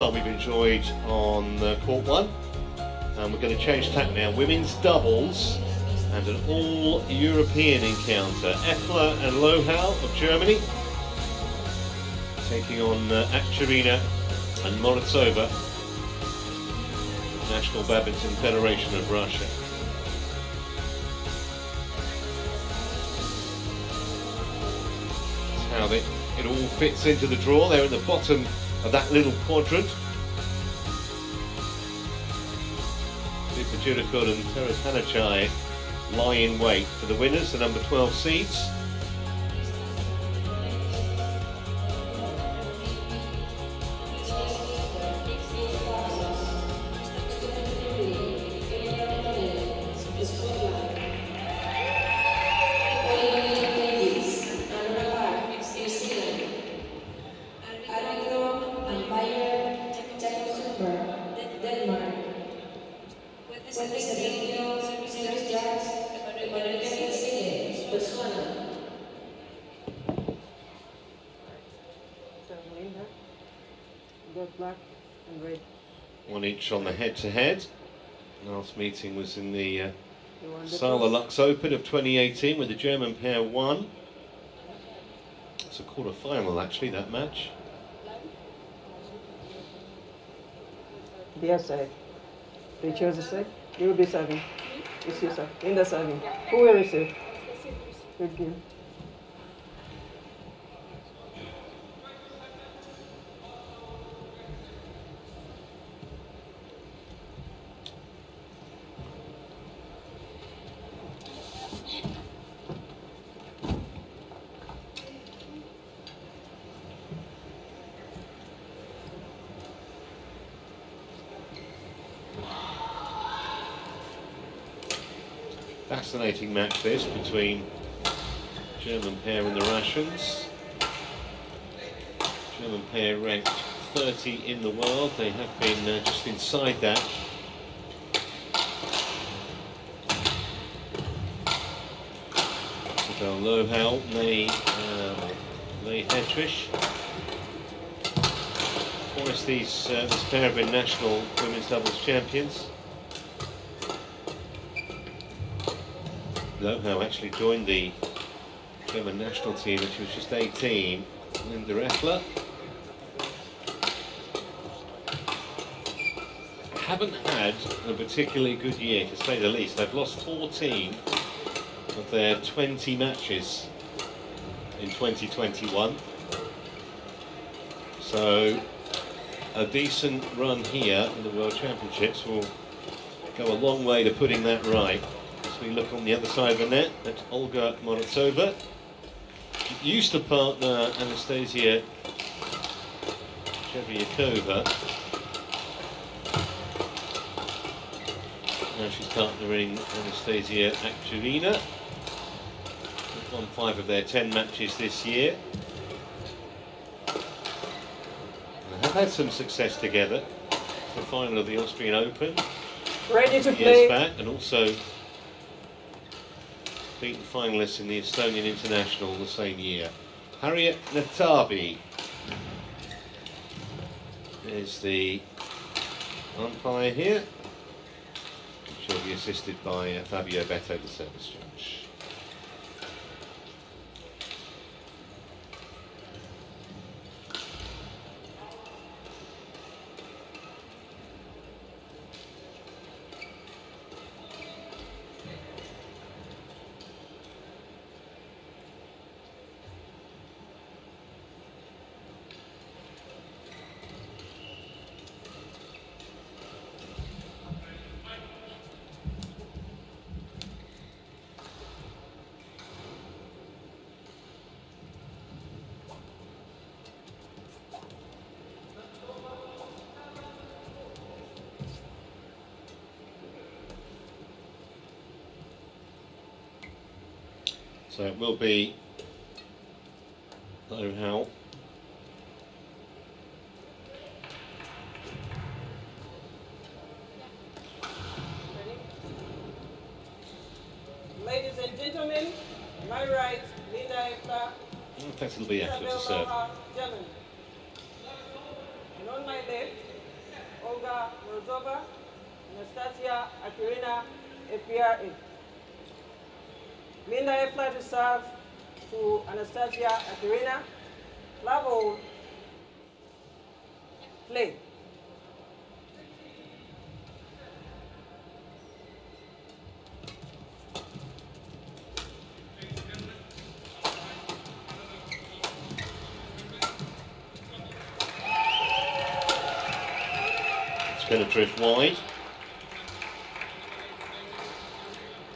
We've enjoyed on court one, and we're going to change tack now. Women's doubles and an all-European encounter. Efler and Lohau of Germany taking on Akchurina and Morozova, National Badminton Federation of Russia. That's how it all fits into the draw. They're at the bottom of that little quadrant. Supajirakul and Taerattanachai lie in wait for the winners, the number 12 seeds. One each on the head-to-head. Last meeting was in the Sala Lux Open of 2018, where the German pair won. It's a quarter-final, actually, that match. Their side. They chose the side. You will be serving. It's your side. In the serving. Who will receive? Good game. Fascinating match this between German pair and the Russians. German pair ranked 30 in the world. They have been just inside that. Lohau, Hetrish. Of course, this pair have been national women's doubles champions. Lohau actually joined the German national team when she was just 18. Linda Efler. Haven't had a particularly good year, to say the least. They've lost 14 of their 20 matches in 2021. So a decent run here in the World Championships will go a long way to putting that right. We look on the other side of the net at Olga Morozova. She used to partner Anastasia Chevyakova. Now she's partnering Anastasia Akchurina. They've won 5 of their 10 matches this year. They have had some success together. The final of the Austrian Open. Ready to play. Back, and also beaten finalists in the Estonian International the same year. Harriet Natabi is the umpire here. She'll be assisted by Fabio Beto, the service judge. So it will be Lohau . Ladies and gentlemen, my right, Linda Efler. Thanks, it'll be Efler to serve. And on my left, Morozova, Anastasia Akchurina, FPRA. Linda Efler to serve to Anastasia Akchurina. Level play. Penetrate wide.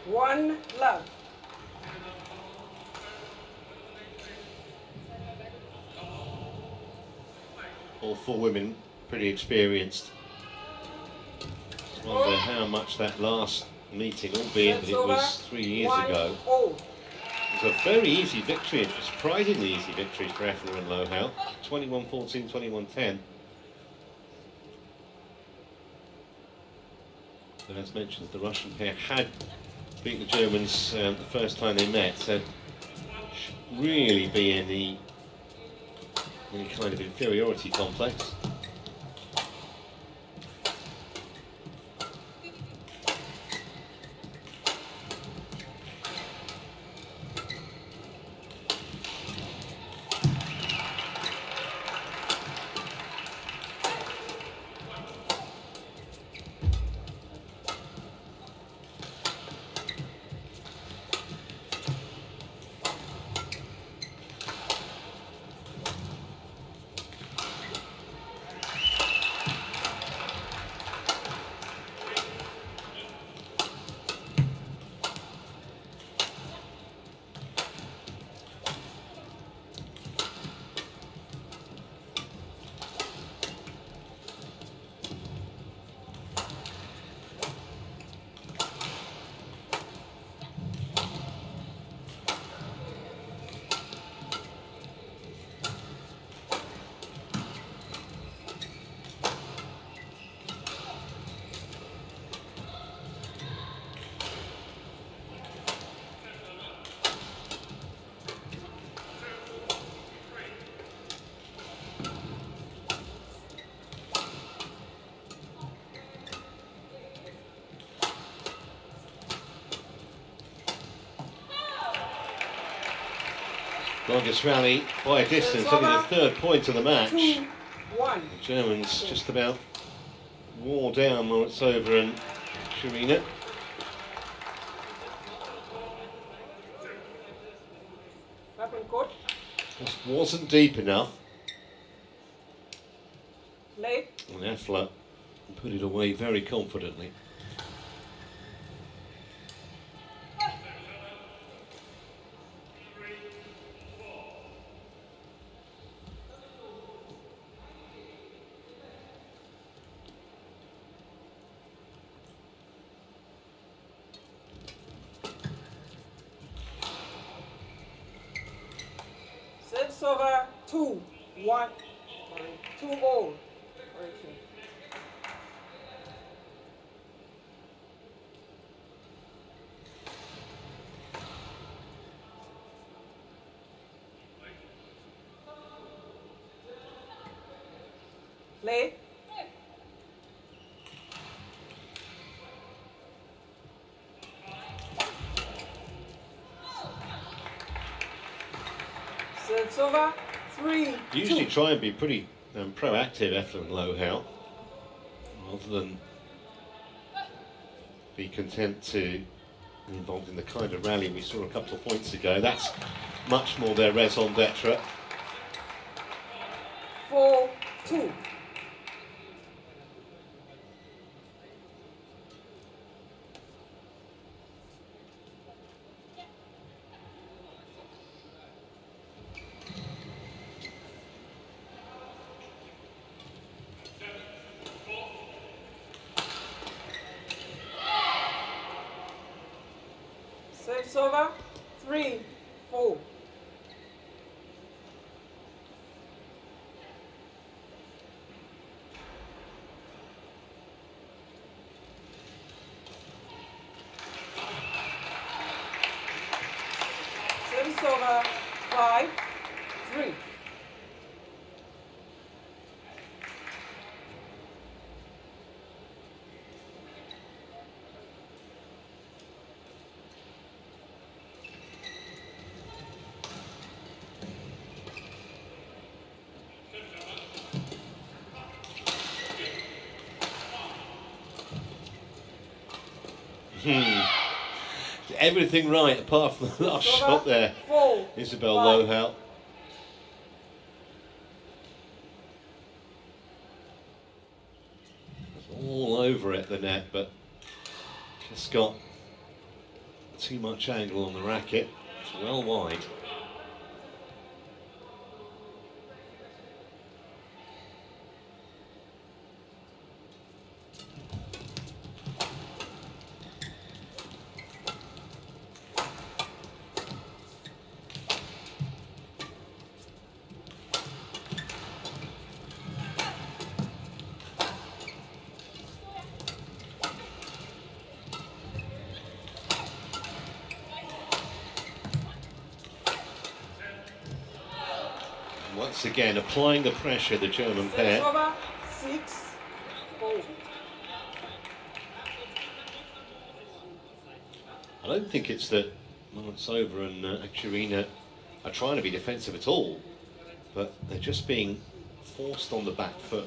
One love. All four women pretty experienced. I wonder how much that last meeting, albeit that it was 3 years ago, it was a very easy victory, a surprisingly easy victory for Efler and Lohau, 21-14, 21-10. And as mentioned, the Russian pair had beat the Germans the first time they met, so should really be any kind of inferiority complex. Longest rally by a distance, only the third point of the match. The Germans just about wore down Morozova and Akchurina. Just wasn't deep enough. Play. And Efler put it away very confidently. Over 2-1, 2-0. Play. Over 3-2. Usually try and be pretty proactive, Efler and Lohau, rather than be content to be involved in the kind of rally we saw a couple of points ago. That's much more their raison d'etre. 4-2. Over 3-4. Service over 5-3. Everything right apart from the last shot there. Isabel Lohau. All over it, the net, but just got too much angle on the racket. It's well wide. Once again, applying the pressure, the German pair. I don't think it's that Morozova and Akchurina are trying to be defensive at all, but they're just being forced on the back foot.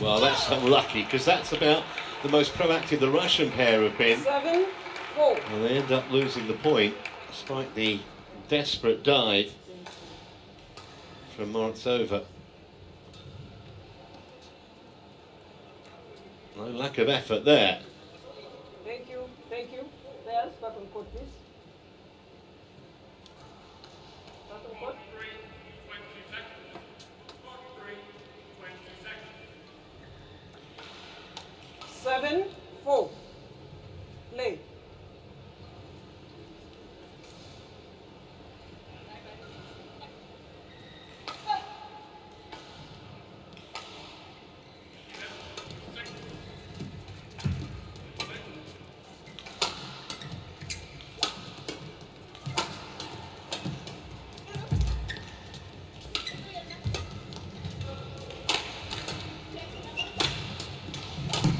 Well, that's unlucky, because that's about the most proactive the Russian pair have been. And they end up losing the point, despite the desperate dive from Morozova. No lack of effort there. Thank you, thank you. Players, button court, please. Button court. Play.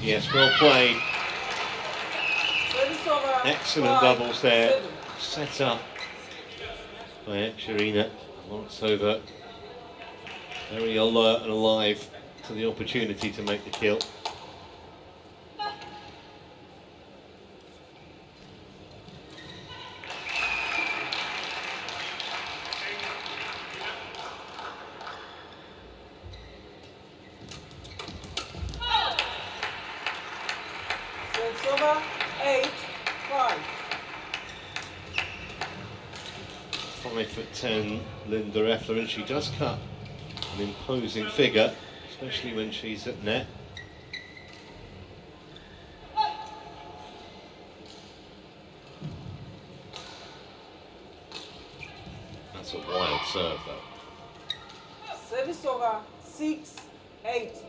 Yes, well played. Excellent doubles there, set up by Akchurina. Morozova very alert and alive to the opportunity to make the kill. Efler, and she does cut an imposing figure, especially when she's at net. That's a wild serve, though. Service over 6-8.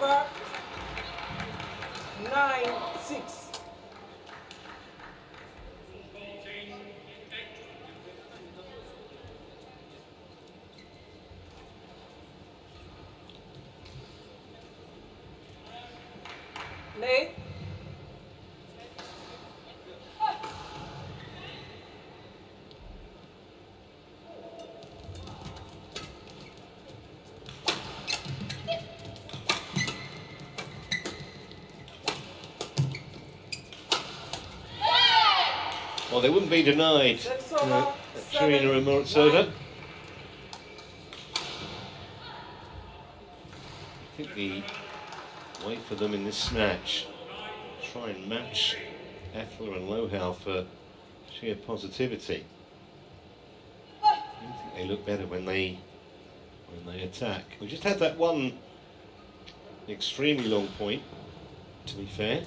Over 9-6. Play. Well, they wouldn't be denied, Akchurina and Morozova. I think the way for them in this match, try and match Efler and Lohau for sheer positivity. I think they look better when they attack. We just had that one extremely long point, to be fair.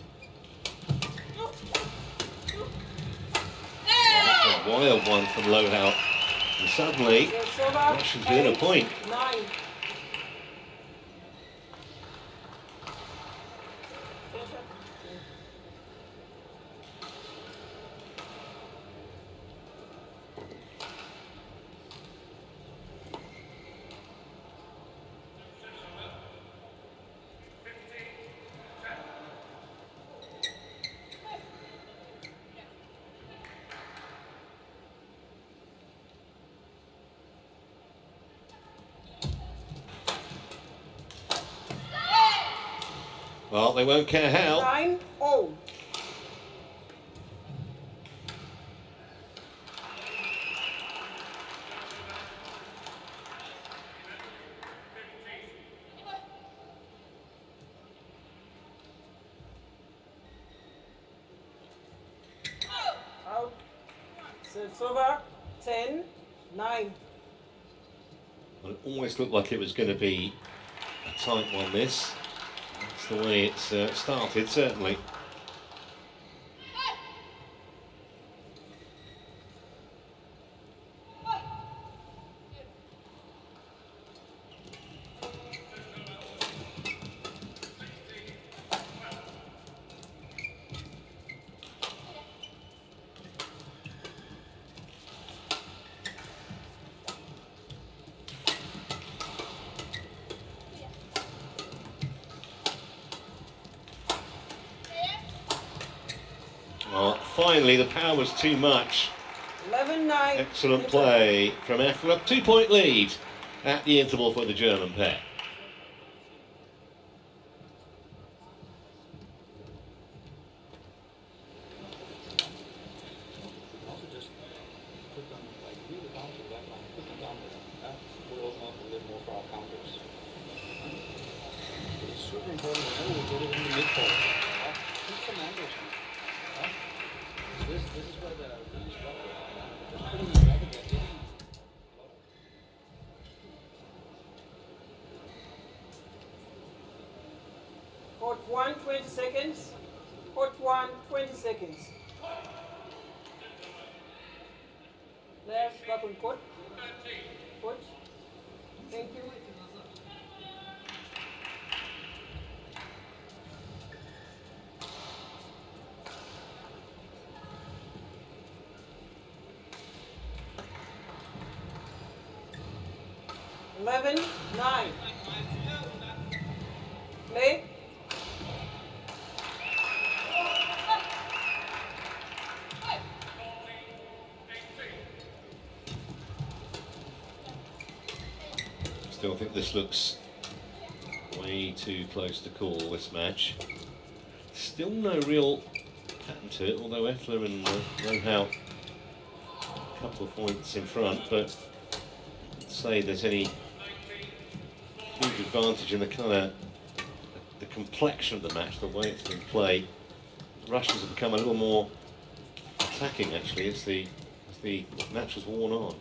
A wild one from Lohau, and suddenly Russia's within a point. Well, they won't care how. 9-0. Out. So it's over. 10-9. Well, it almost looked like it was going to be a tight one, this. The way it's started, certainly. Finally, the power was too much. 11-9. Excellent play from Efler. 2-point lead at the interval for the German pair. Court 1, 20 seconds. Court 1, 20 seconds. There's double court. Court. Thank you. Still think this looks way too close to call, this match. Still no real pattern to it, although Efler and Lohau a couple of points in front, but I'd say there's any huge advantage in the colour, the complexion of the match, the way it's been played. Russians have become a little more attacking, actually, as the match has worn on.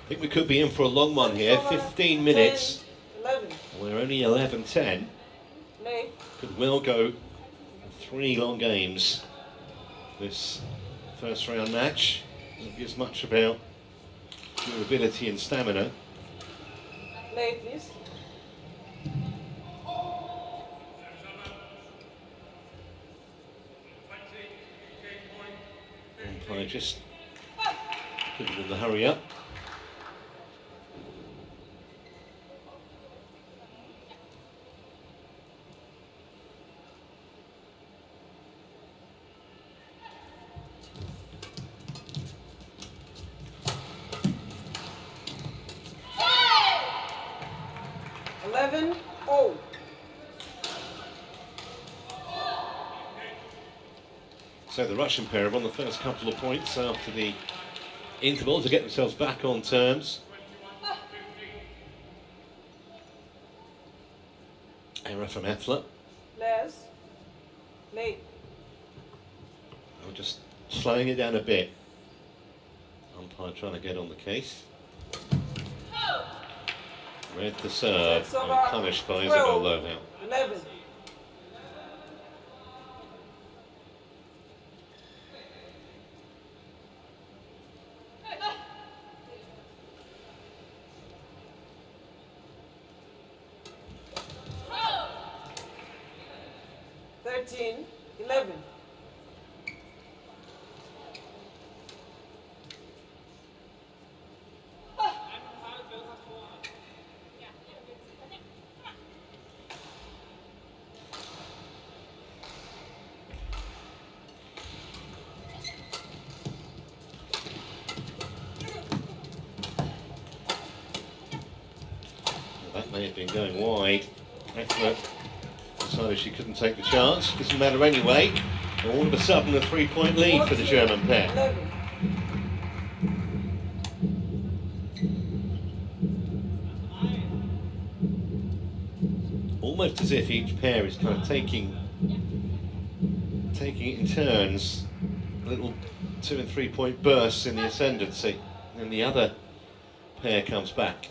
I think we could be in for a long one here. 15 minutes. 10, 11. We're only 11-10. Could well go three long games. This first round match won't be as much about durability and stamina. Play, please. and they just did it in the hurry up. So the Russian pair have won the first couple of points after the interval to get themselves back on terms. Error from Efler. Les. Late. I'm just slowing it down a bit. Umpire trying to get on the case. Read the serve and punished by Isabel Lohau. 11. Had been going wide. Efler decided she couldn't take the chance. Doesn't matter anyway. All of a sudden, a 3-point lead for the German pair. Almost as if each pair is kind of taking it in turns. Little 2- and 3-point bursts in the ascendancy, and then the other pair comes back.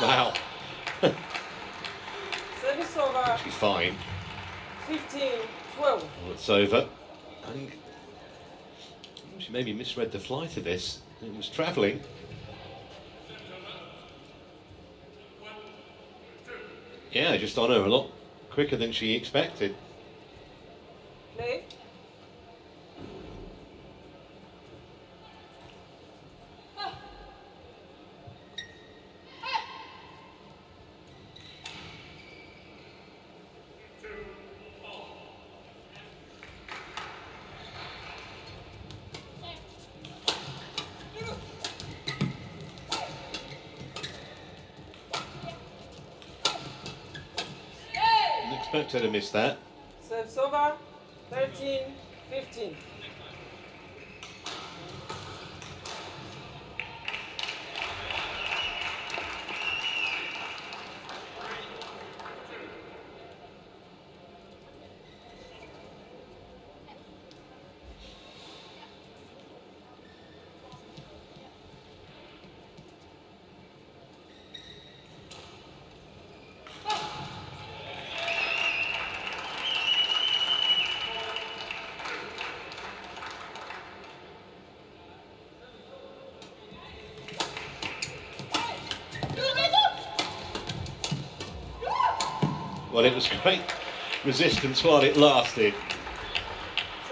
Wow. Service over. She's fine. 15-12. Well, it's over. I think she maybe misread the flight of this. It was travelling. Yeah, just on her a lot quicker than she expected. Play. Expected to miss that. Serves over. 13-15. Well, it was great resistance while it lasted.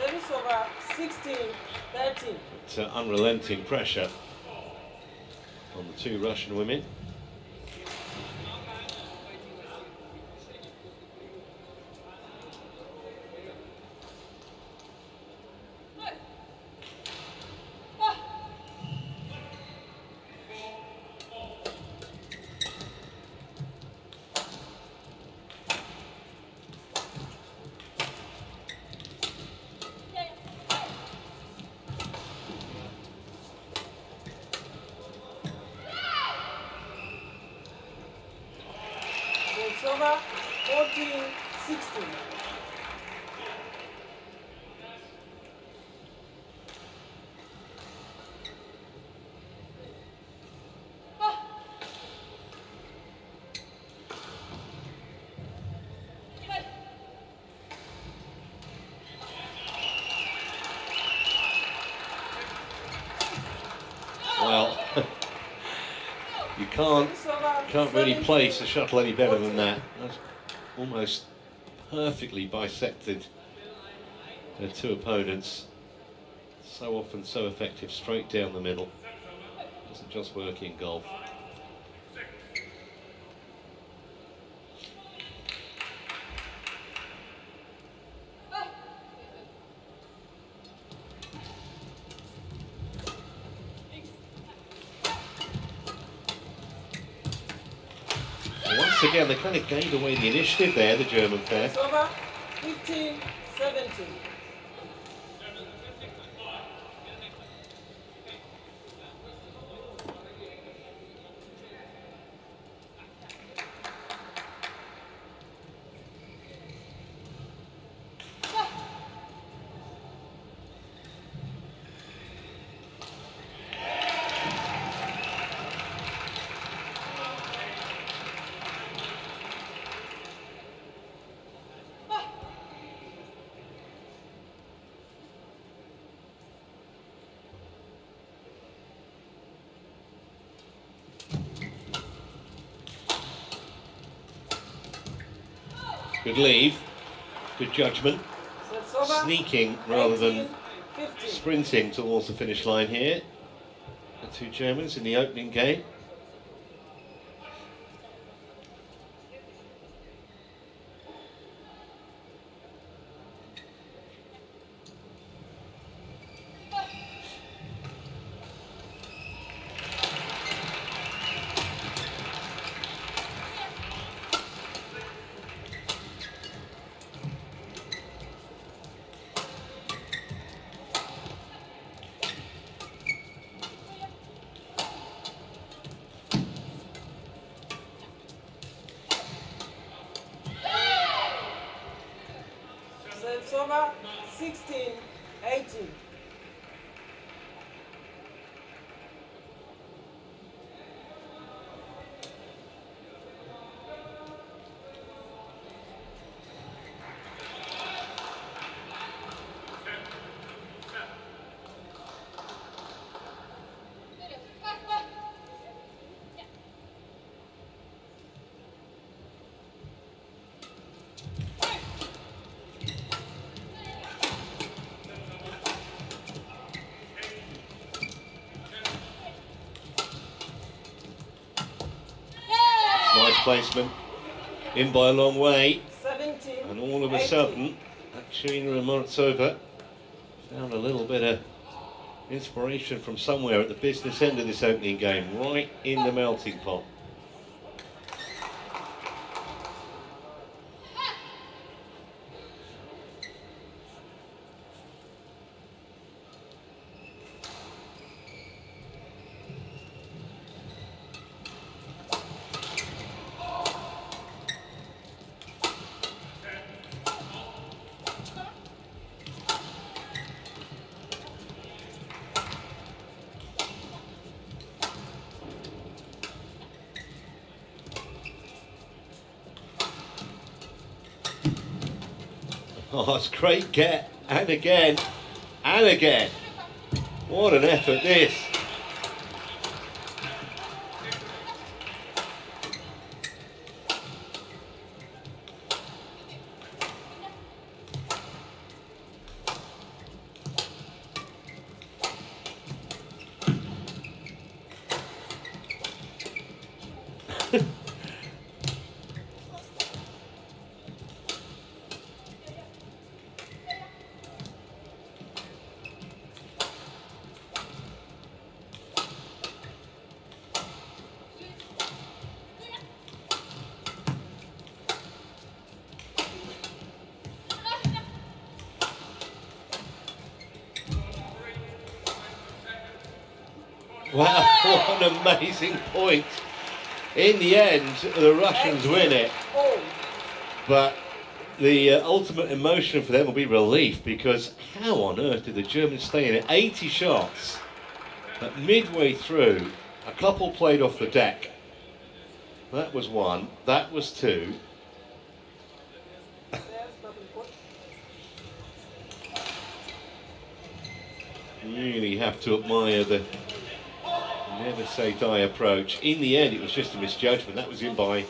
Service over. 16-13. It's unrelenting pressure on the two Russian women. Morozova, 14-16. Can't really place the shuttle any better than that. That's almost perfectly bisected their two opponents. So often so effective, straight down the middle. Doesn't just work in golf. Again, they kind of gave away the initiative there, the German pair. It's over. 15-17. Good leave, good judgment, sneaking rather than sprinting towards the finish line here. The two Germans in the opening game. Placement in by a long way, 17, and all of a 18. Sudden, Akchurina and Morozova found a little bit of inspiration from somewhere at the business end of this opening game, right in the melting pot. Oh, it's great get, and again, and again. What an effort this. Wow, what an amazing point. In the end, the Russians win it. But the ultimate emotion for them will be relief, because how on earth did the Germans stay in it? 80 shots. But midway through, a couple played off the deck. That was one, that was two. Really have to admire the never say die approach. In the end, it was just a misjudgment. That was in by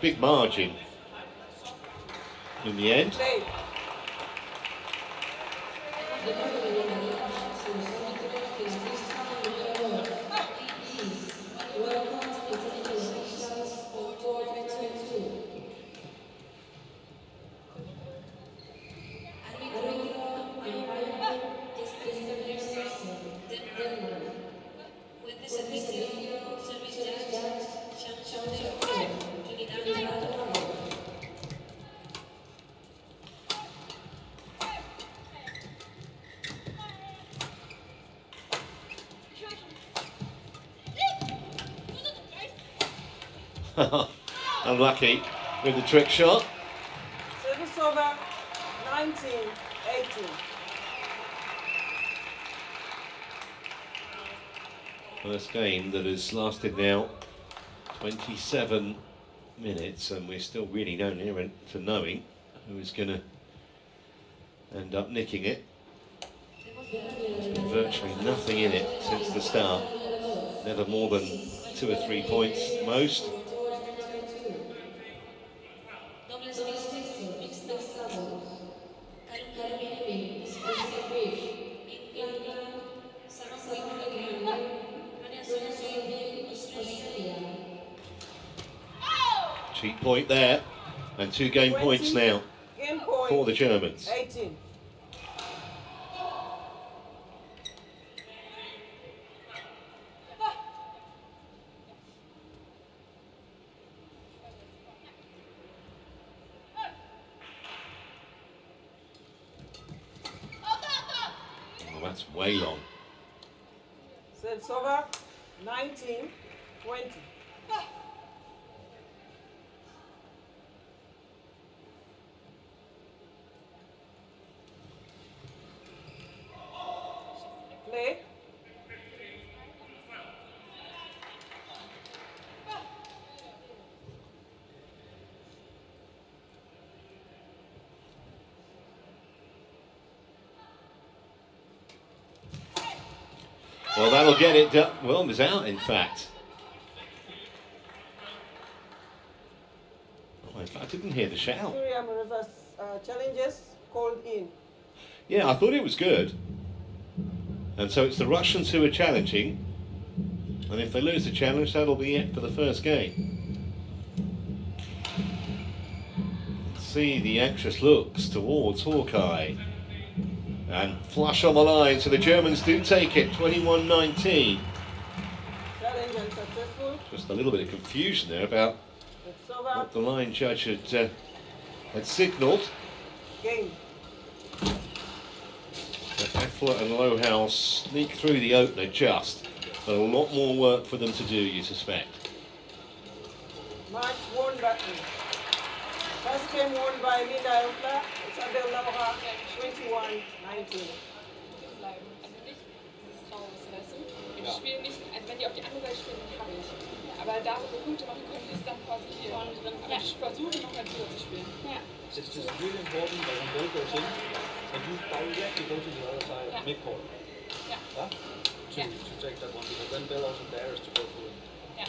big margin in the end. Unlucky with the trick shot. Service over, 19, 18. First game that has lasted now 27 minutes, and we're still really no nearer to knowing who is going to end up nicking it. There's been virtually nothing in it since the start. Never more than 2 or 3 points most. Cheap point there, and 2 game points now for the Germans. 18. Well, that'll get it done. Wilmer's out, in fact. Oh, in fact, I didn't hear the shout. Morozova's challenges called in. Yeah, I thought it was good. And so it's the Russians who are challenging. And if they lose the challenge, that'll be it for the first game. See the anxious looks towards Hawkeye. And flush on the line, so the Germans do take it, 21-19. Just a little bit of confusion there about what the line judge had signalled. Efler and Lohau sneak through the opener just, but a lot more work for them to do, you suspect. Match won by first game won by Linda Efler. It's under Lohau 21-19. It's just really important that when they goes in, and you directly go to the other side of mid-court. Yeah. Huh? To take that one, because then Bell also dares to go through it. Yeah.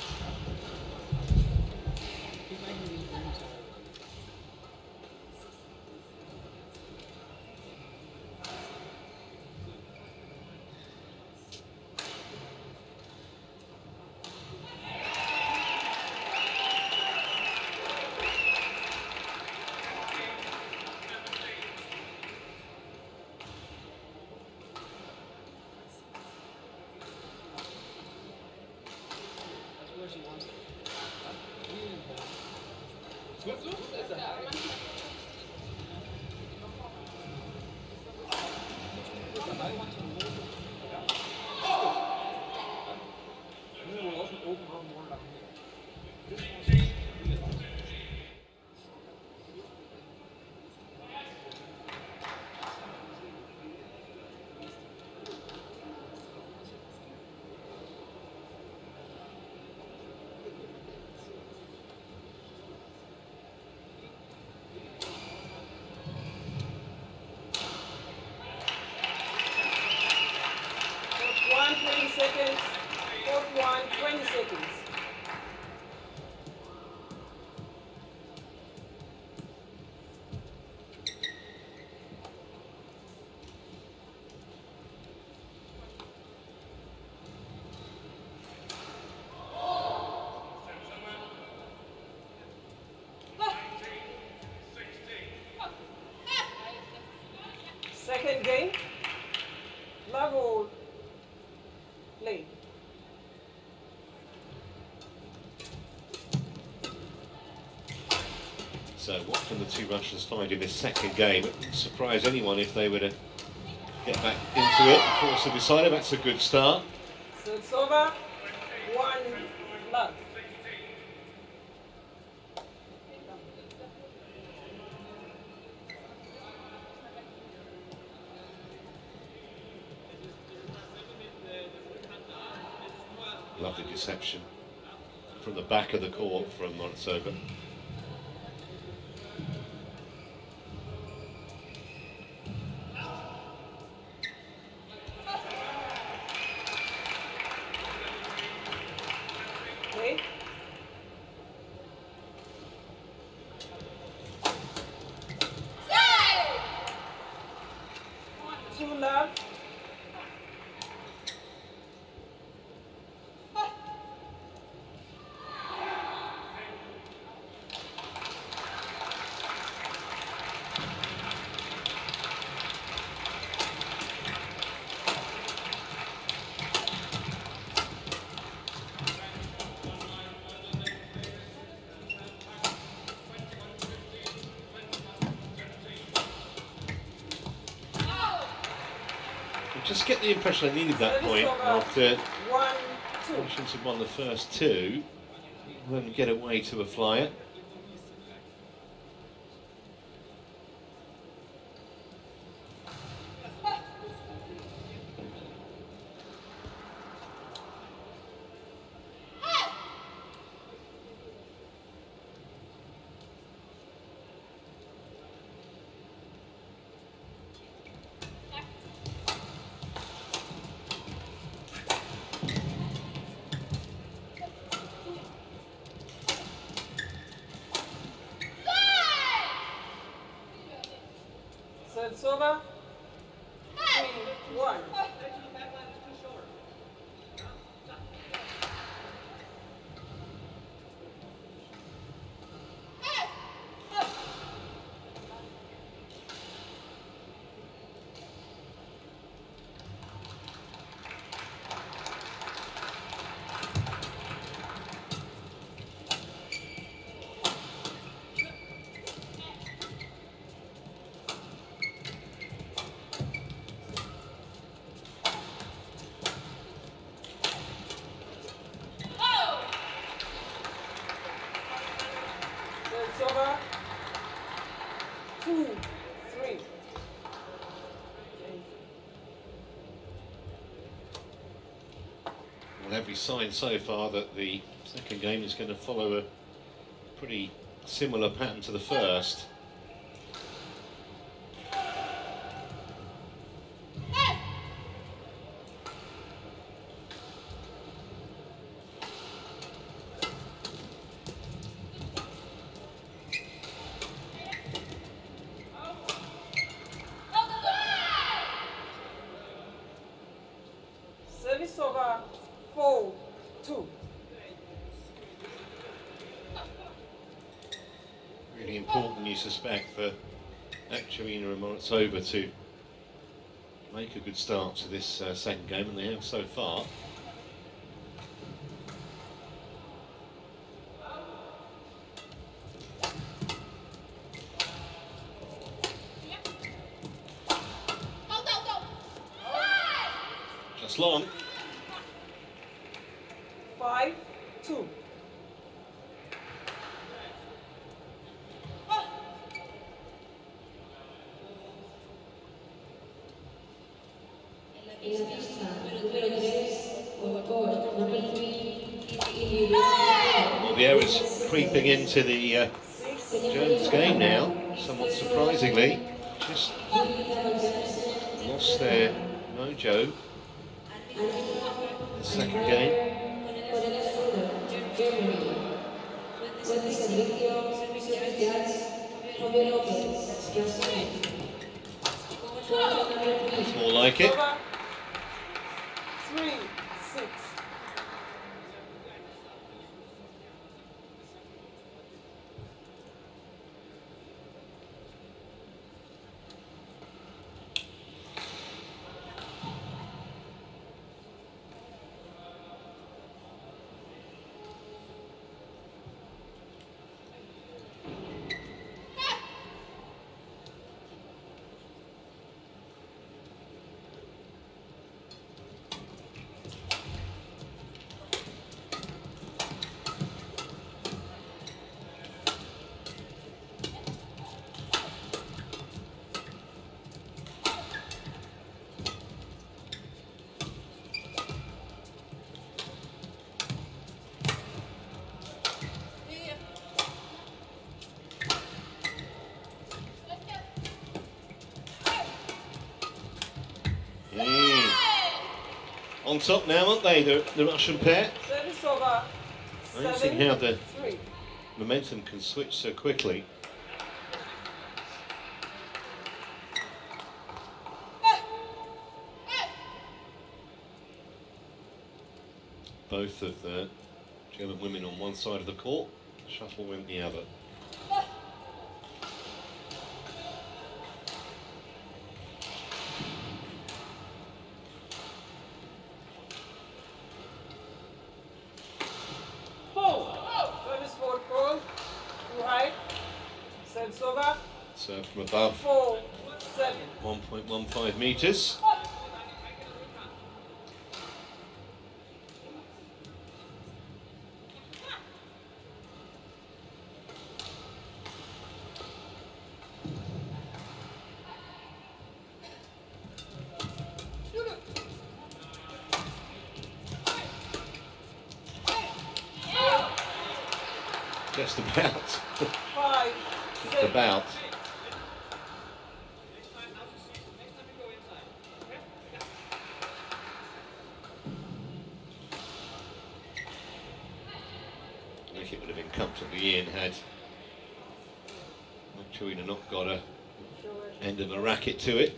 second game, level play. So what can the two Russians find in this second game? It wouldn't surprise anyone if they were to get back into it and force a decider. That's a good start. So it's over. 1-0. Lovely deception from the back of the court from Morozova. Just get the impression I needed that point after Russians had won the first two, and then get away to a flyer. It's over. 3-1. Every sign so far that the second game is going to follow a pretty similar pattern to the first. Service over. 4-2. Really important, you suspect, for Akchurina and Morozova to make a good start to this second game, and they have so far. Just long. 5-2. Well, the air is creeping into the Germans' game now, somewhat surprisingly. Just lost their mojo in the second game. It's more like it. 3-6. on top now, aren't they, the Russian pair? Service over. Amazing how the momentum can switch so quickly. Both of the German women on one side of the court, shuttle went the other. Serve from above 1.15 meters. Just about. Just about. I think it would have been comfortably in had Akchurina not got a end of a racket to it.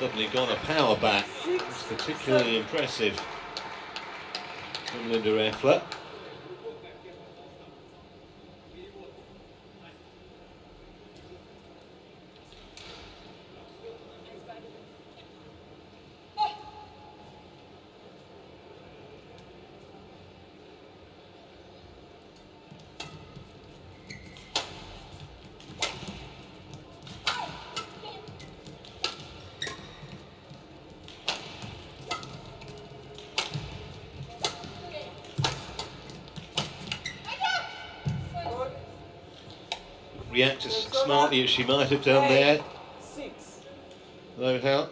Suddenly got a power back. It's particularly impressive from Linda Efler. React as smartly as she might have done there. Lohau.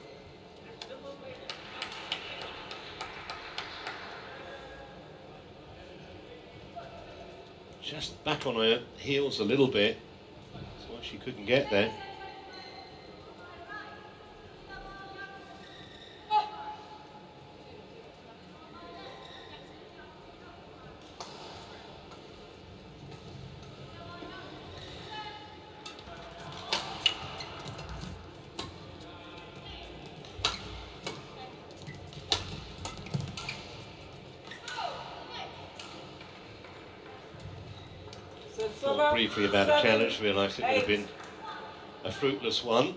Just back on her heels a little bit. That's why she couldn't get there. Thought briefly about a challenge, realised it would have been a fruitless one.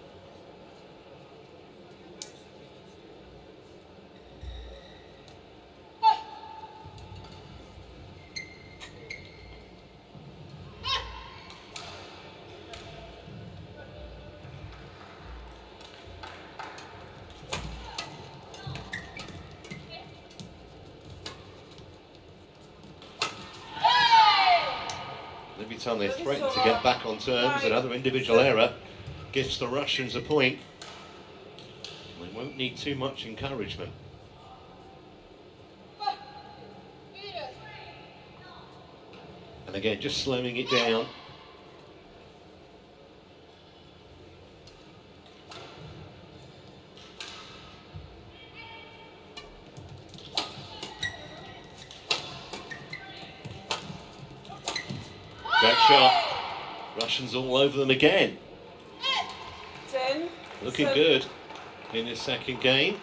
Every time they threaten to get back on terms, another individual error gives the Russians a point. They won't need too much encouragement. And again, just slowing it down. Great shot. Russians all over them again. Looking good in this second game.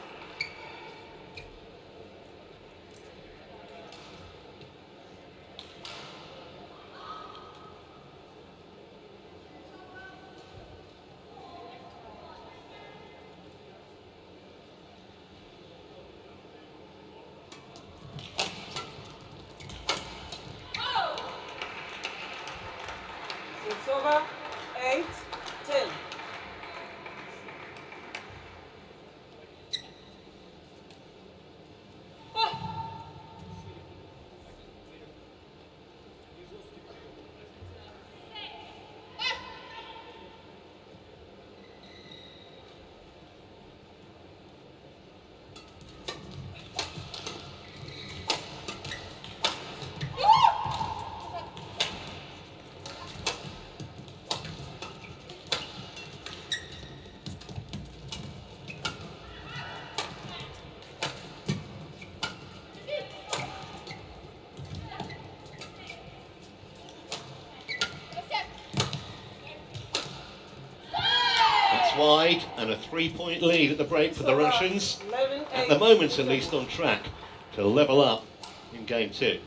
Over 8-10. wide and a 3-point lead at the break for the Russians. At the moment, at least, on track to level up in game two.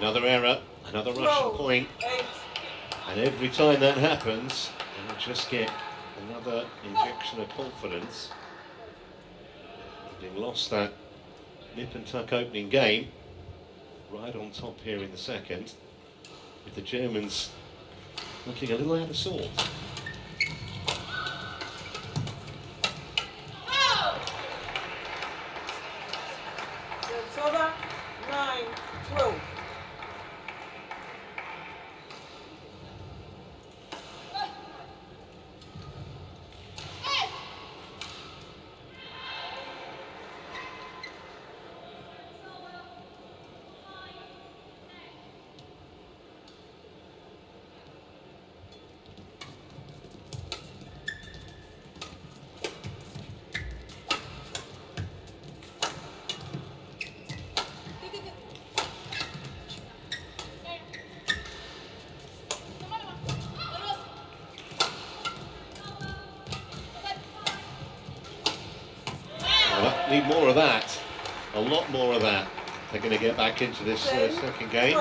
Another error, another Russian point, and every time that happens, you just get another injection of confidence. They've lost that nip and tuck opening game, right on top here in the second, with the Germans looking a little out of sorts. Need more of that, a lot more of that. They're going to get back into this second game.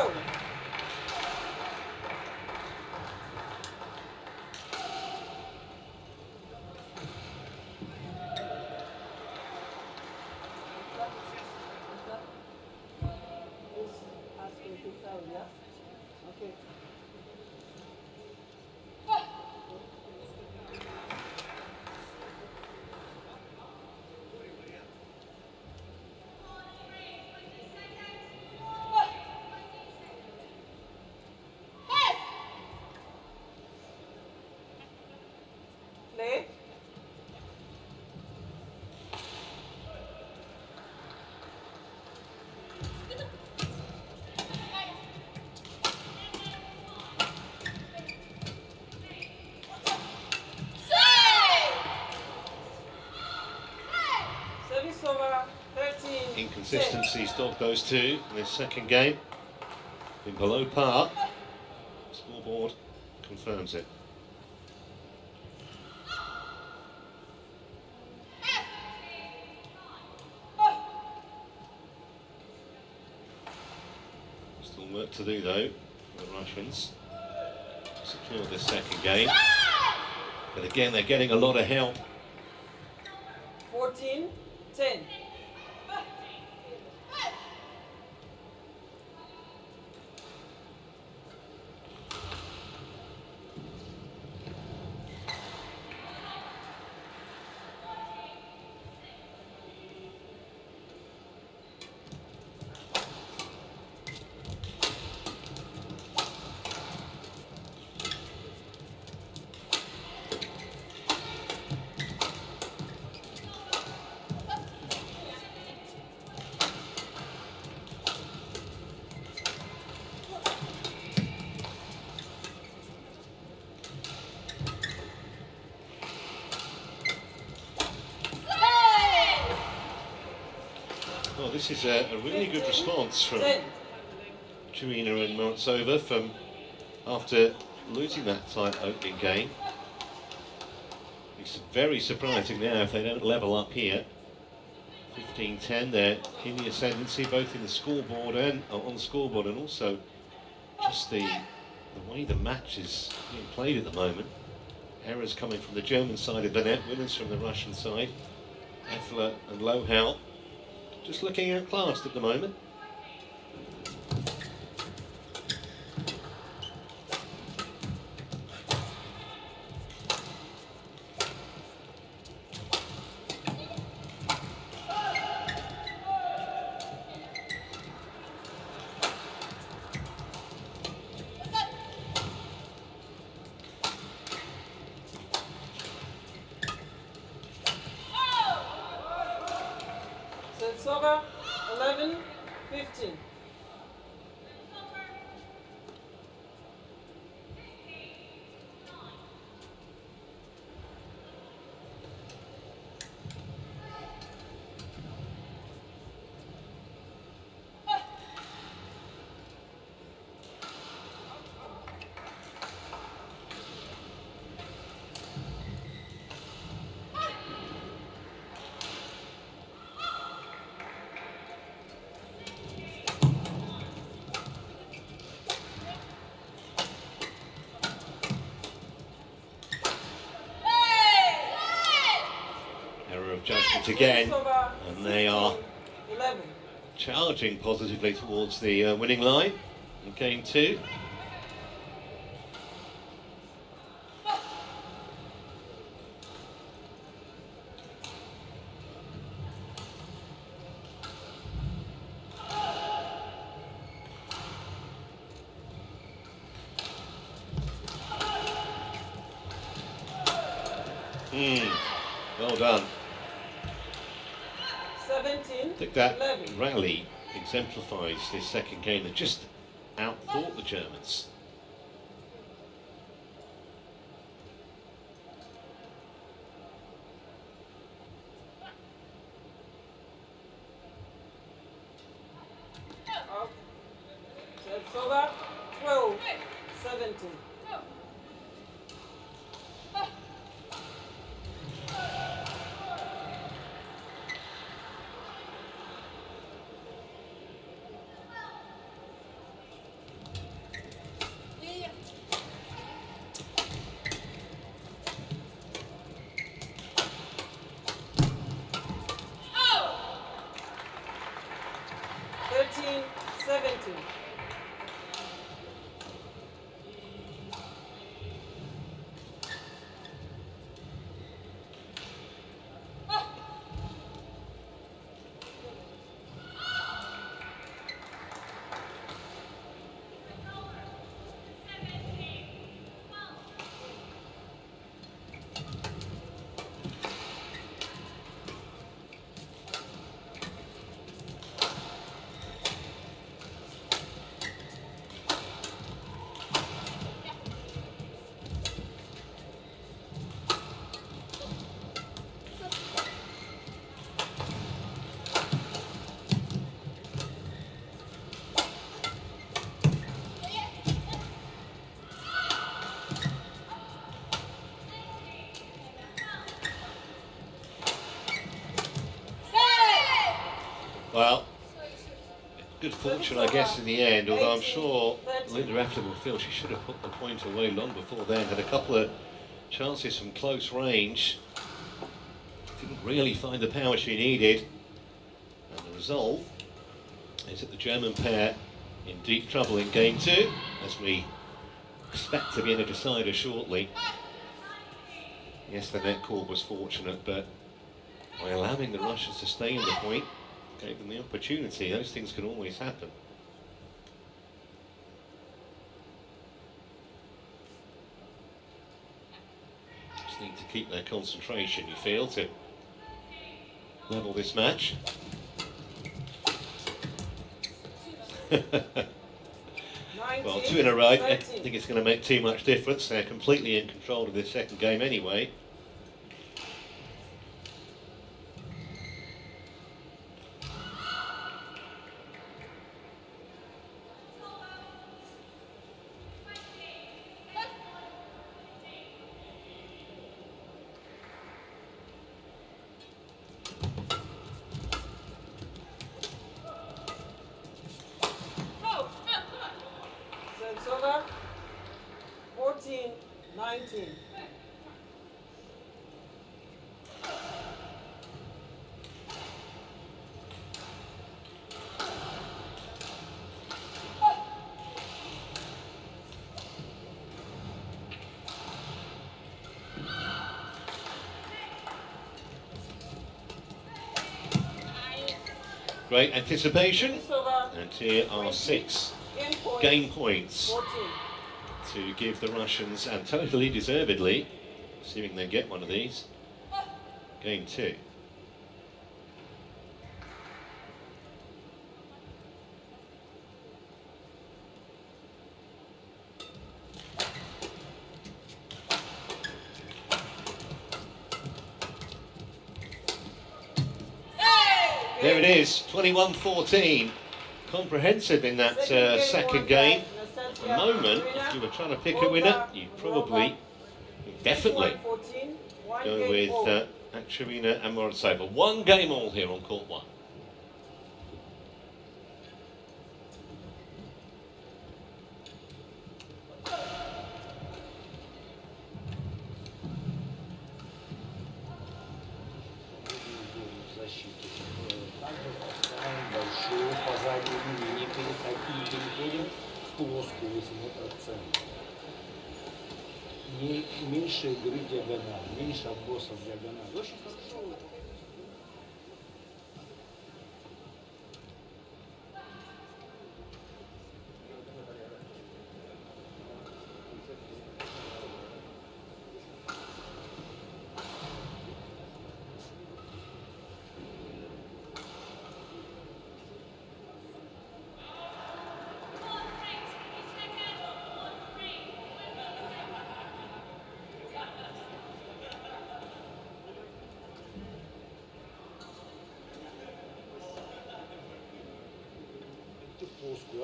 Consistency stopped those two in this second game. Been below par. Scoreboard confirms it. Still work to do though, for the Russians. Secure this second game. But again, they're getting a lot of help. 14-10. Well, this is a really good response from Akchurina and Morozova from after losing that tight opening game. It's very surprising now if they don't level up here. 15-10, they're in the ascendancy both in the scoreboard and on the scoreboard, and also just the way the match is being played at the moment. Errors coming from the German side of the net, winners from the Russian side. Efler and Lohau just looking outclassed at the moment. Again, and they are charging positively towards the winning line in game two. Well done. I think that rally exemplifies this second game. They just outthought the Germans. Well, good fortune, I guess, in the end, although I'm sure Linda Efler will feel she should have put the point away long before then. Had a couple of chances from close range. Didn't really find the power she needed. And the resolve is that the German pair in deep trouble in game two, as we expect to be in a decider shortly. Yes, the net call was fortunate, but by allowing the Russians to stay in the point, gave them the opportunity. Those things can always happen. Just need to keep their concentration, you feel, to level this match. Well, two in a row, I think it's going to make too much difference. They're completely in control of this second game anyway. Great anticipation, and here are 6 game points to give the Russians, and totally deservedly, assuming they get one of these, game 2. There it is, 21-14. Comprehensive in that second game. At the moment, if you were trying to pick a winner, you'd probably, definitely, go with Akchurina and Morozova. 1 game all here on court 1.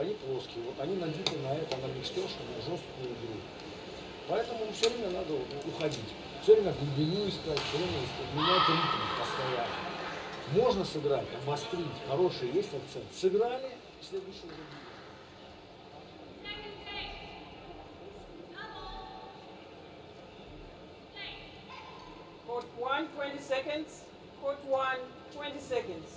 Они плоские, вот они надеты на это, на микстёж, на жесткую игру. Поэтому все время надо уходить, все время глубину искать, все время менять ритм постоянно. Можно сыграть, обострить, хороший есть акцент. Сыграли, следующий уже будет. Court 1, 20 seconds. Court 1, 20 seconds.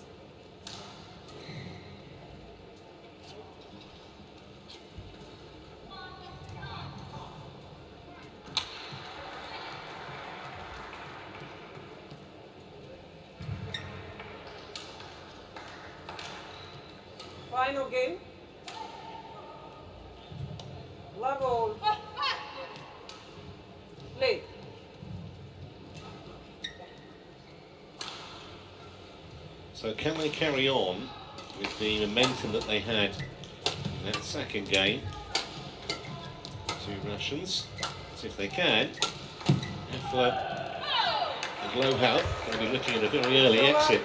Final game. Level. Play. So can they carry on with the momentum that they had in that second game? Two Russians. So if they can, Efler and Lohau will be looking at a very early exit.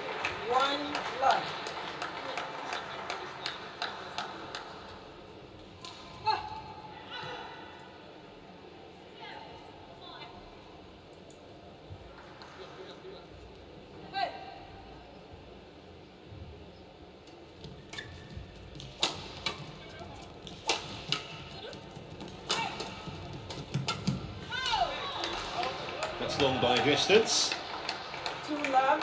Long by distance. Two love.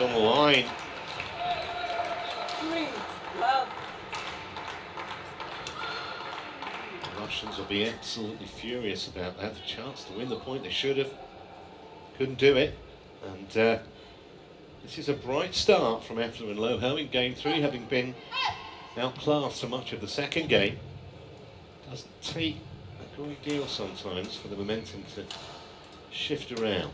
On the line. The Russians will be absolutely furious about that. The chance to win the point they should have. Couldn't do it. And this is a bright start from Efler and Lohau in game 3, having been outclassed for much of the second game. It doesn't take a great deal sometimes for the momentum to shift around.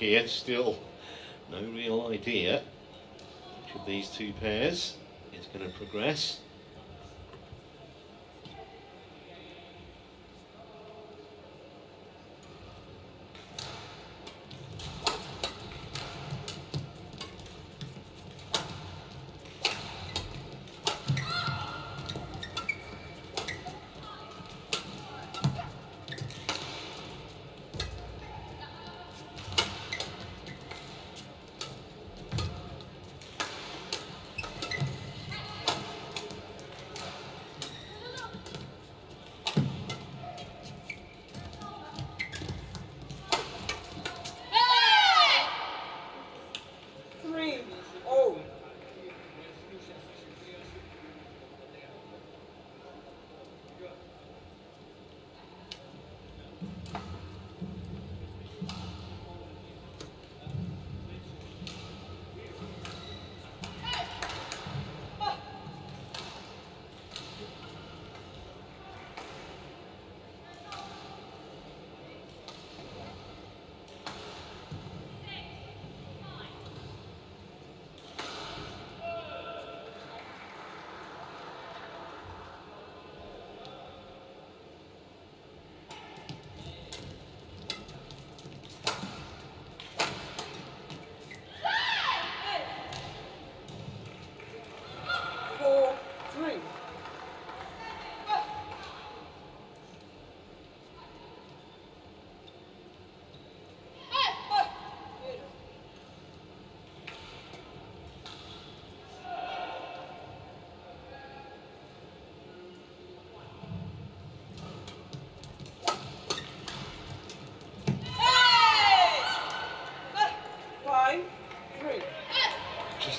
here. Still no real idea which of these two pairs is going to progress.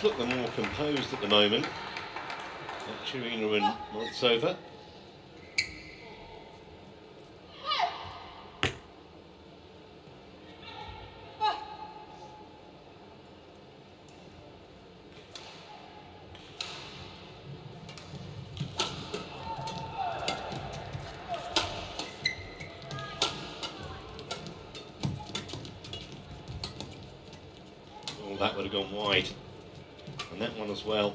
Look, the more composed at the moment, Akchurina and Morozova. Oh, that would have gone wide. And that one as well.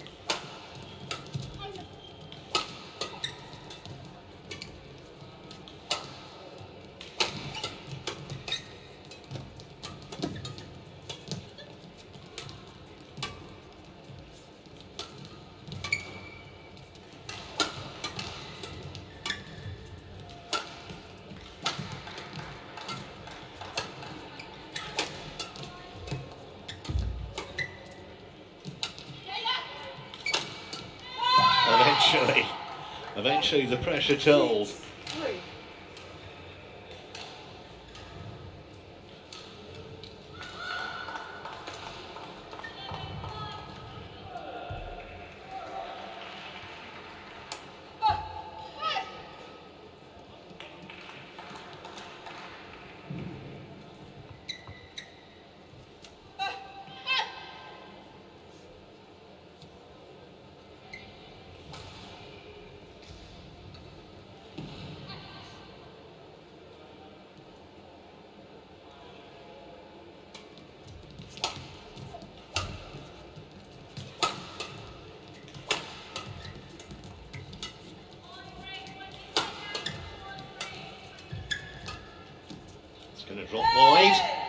Eventually the pressure told. Going to drop wide,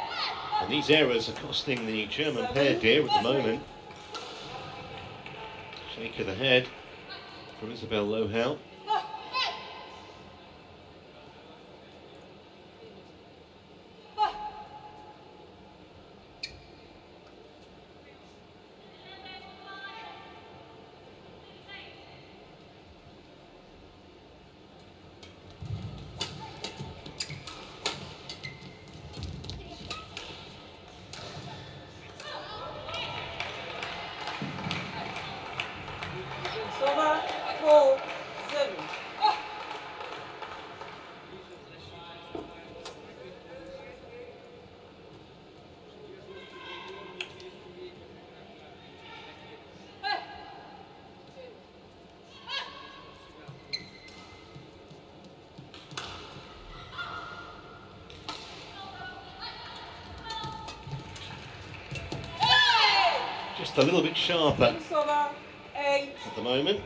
and these errors are costing the German pair dear at the moment. Shake of the head from Isabel Lohau. just a little bit sharper at the moment.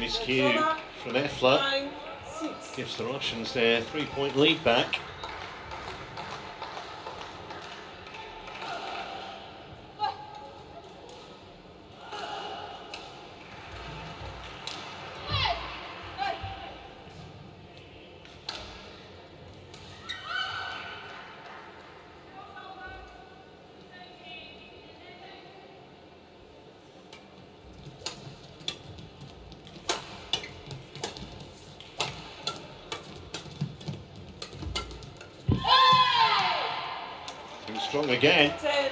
Miscue from Efler gives the Russians their 3-point lead back. Strong again. 10-6.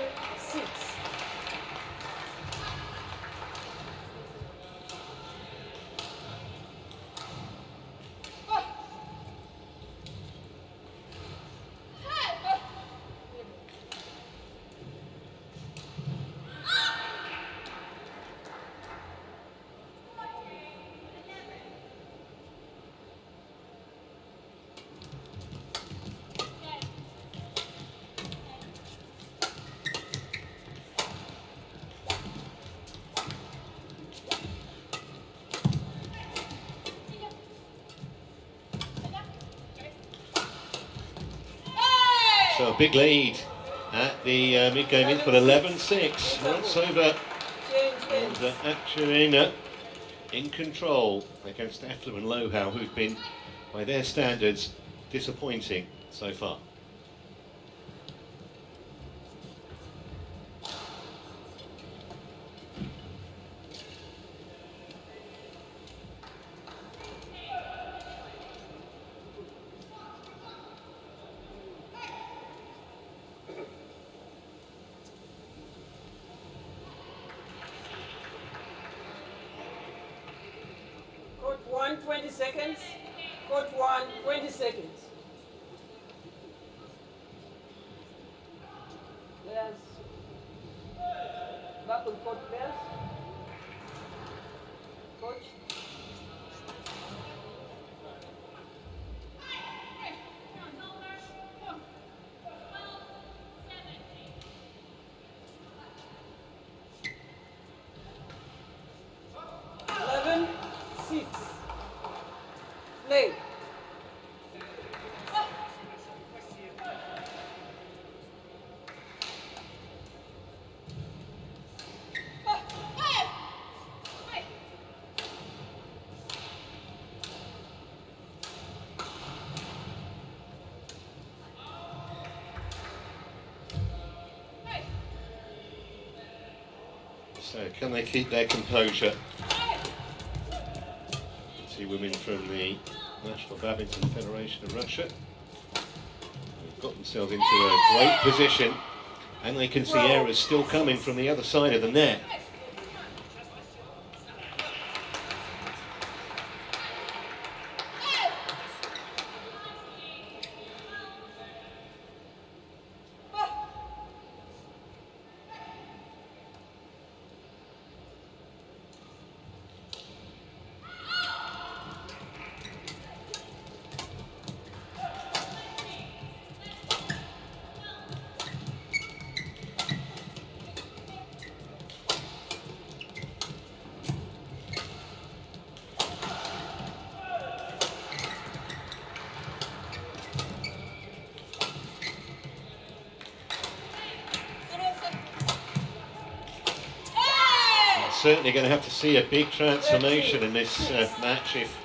So a big lead at the mid-game in for 11-6. Morozova and Akchurina in control against Efler and Lohau, who've been, by their standards, disappointing so far. So can they keep their composure? Two women from the National Badminton Federation of Russia. They've got themselves into a great position, and they can see errors still coming from the other side of the net. Certainly going to have to see a big transformation in this match if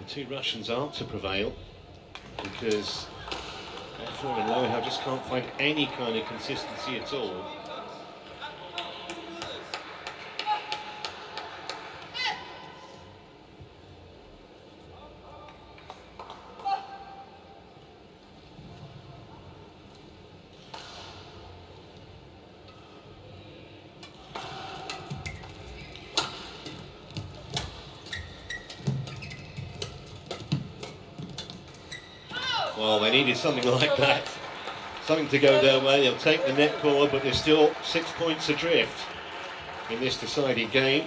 the two Russians aren't to prevail, because Efler and Lohau just can't find any kind of consistency at all. Well, they needed something like that, something to go their way. They'll take the net forward, but they're still 6 points adrift in this deciding game.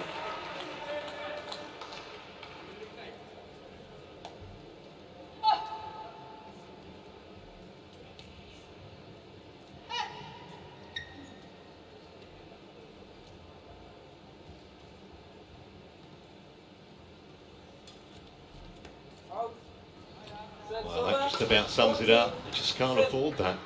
Well, that just about sums it up. They just can't afford that.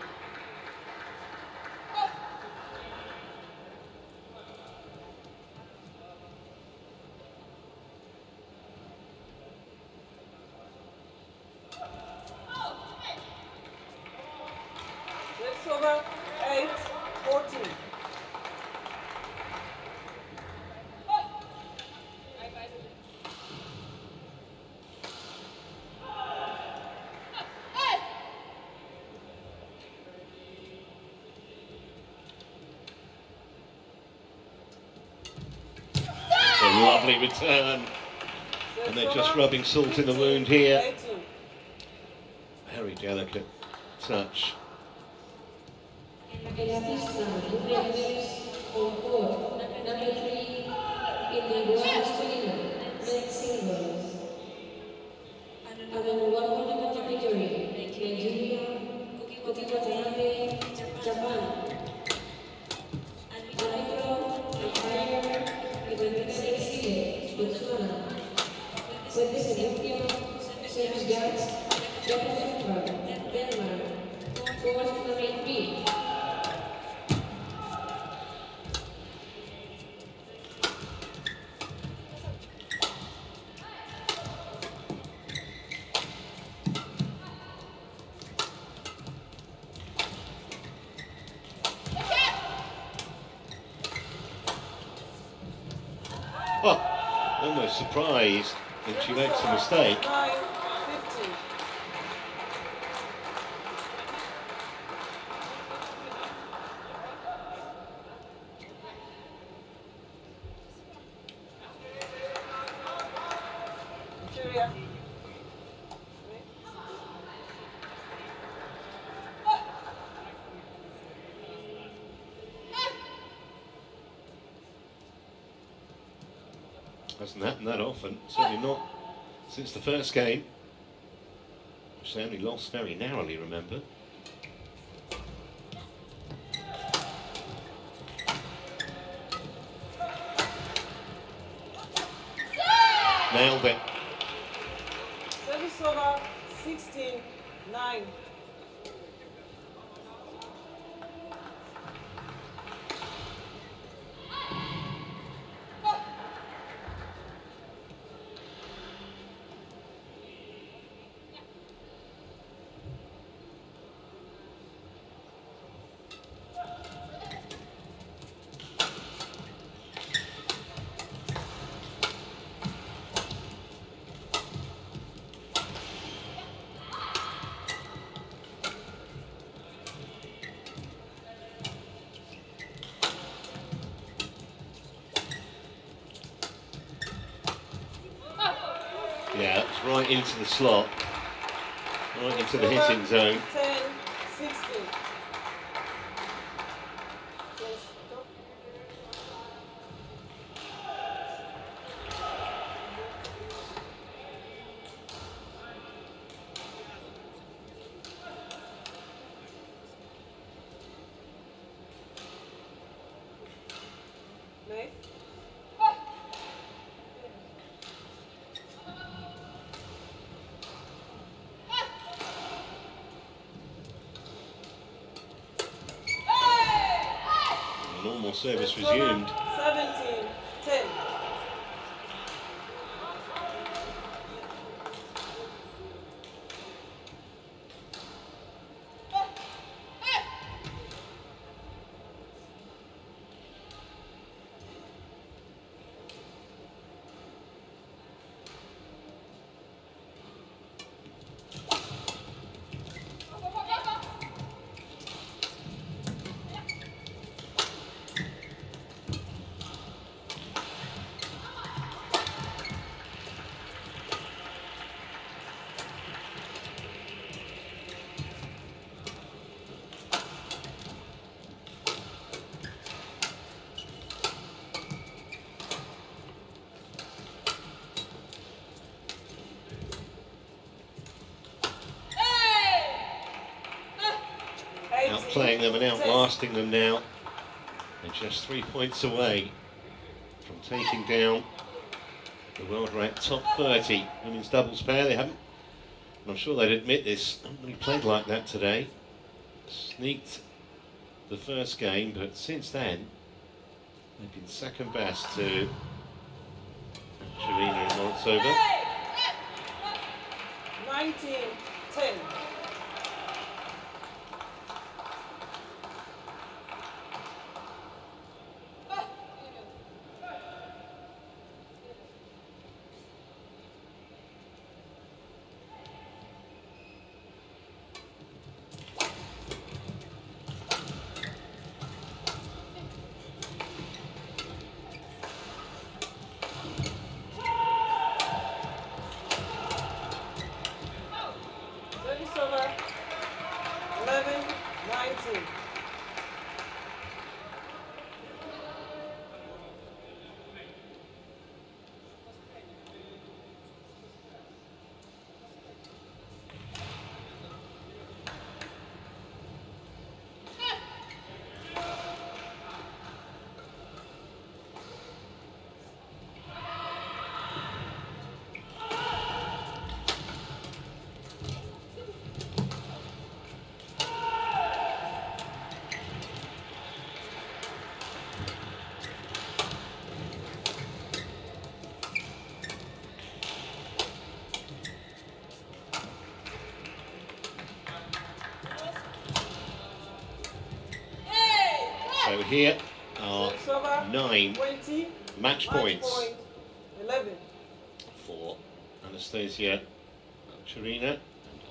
Lovely return, and they're just rubbing salt in the wound here. Very delicate touch. Almost surprised that she makes a mistake. Hasn't happened that often, certainly not since the first game, which they only lost very narrowly, remember. Yeah! Nailed it. Service over, 16-9. right into the slot, right into the hitting zone. 10, 16. Normal service resumed. 17, 10. Playing them and outlasting them now. They're just 3 points away from taking down the world ranked top 30 women's doubles pair. They haven't, and I'm sure they'd admit this, haven't really played like that today. Sneaked the first game, but since then, they've been second best to Akchurina and Morozova. 19, 10. So here are 9 match points for Anastasia Akchurina and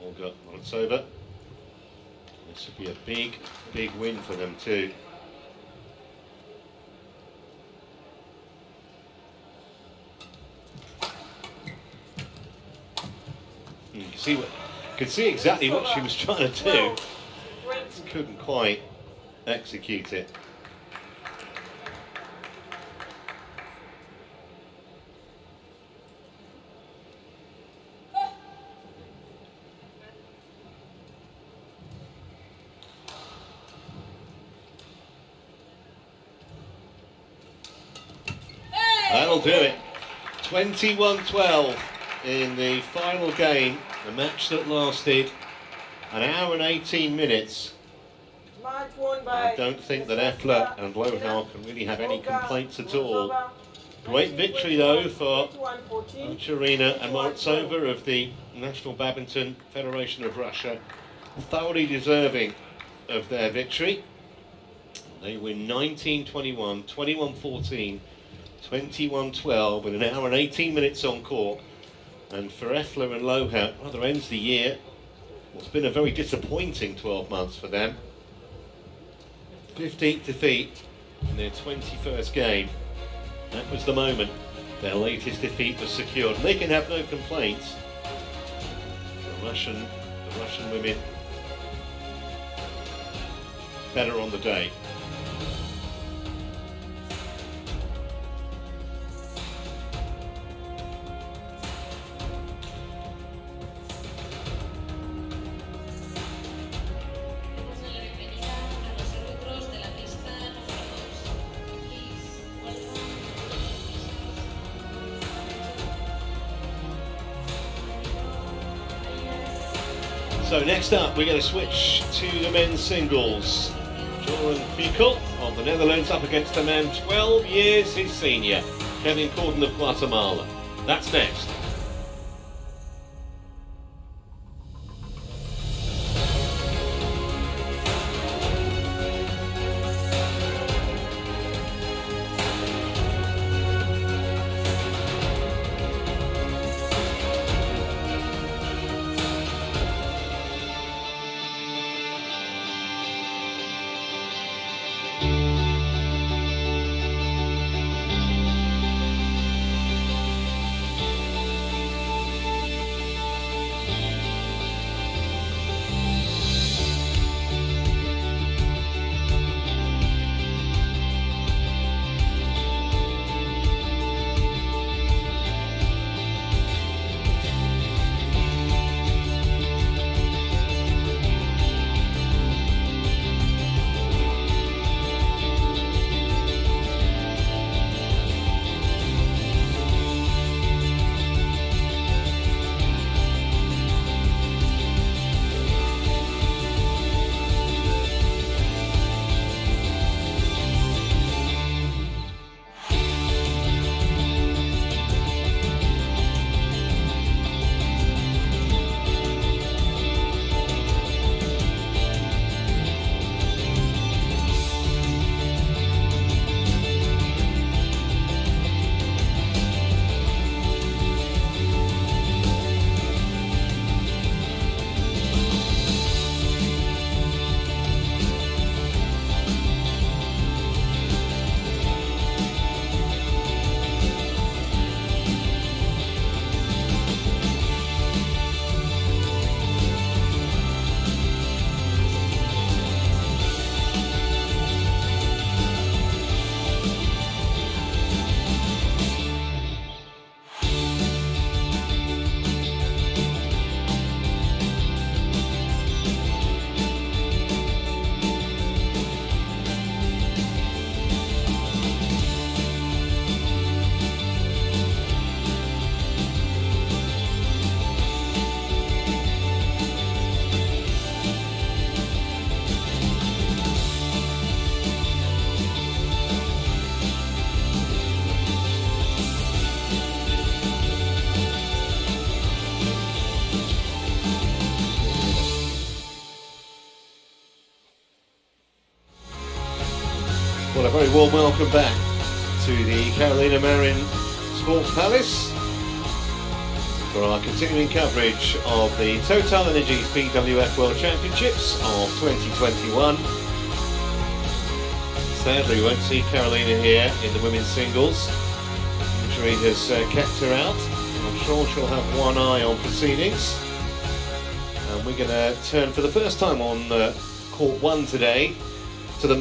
Olga Morozova. This would be a big, big win for them too. You can see, exactly what she was trying to do. Just couldn't quite execute it. That'll do it. 21-12 in the final game, the match that lasted an hour and 18 minutes. I don't think that Efler and Lohau can really have any complaints at all. Great victory though for Akchurina and Morozova of the National Badminton Federation of Russia. Thoroughly deserving of their victory. They win 19-21, 21-14, 21-12 with an hour and 18 minutes on court. And for Efler and Lohau, rather ends the year. Well, it's been a very disappointing 12 months for them. 15th defeat in their 21st game. That was the moment their latest defeat was secured. They can have no complaints. the Russian women better on the day. So next up, we're going to switch to the men's singles. Jordan Fiekel of the Netherlands up against a man 12 years his senior, Kevin Corden of Guatemala. That's next. Well, a very warm welcome back to the Carolina Marin Sports Palace for our continuing coverage of the TotalEnergies BWF World Championships of 2021. Sadly, we won't see Carolina here in the women's singles. Injury has kept her out. I'm sure she'll have one eye on proceedings. And we're going to turn for the first time on court one today to the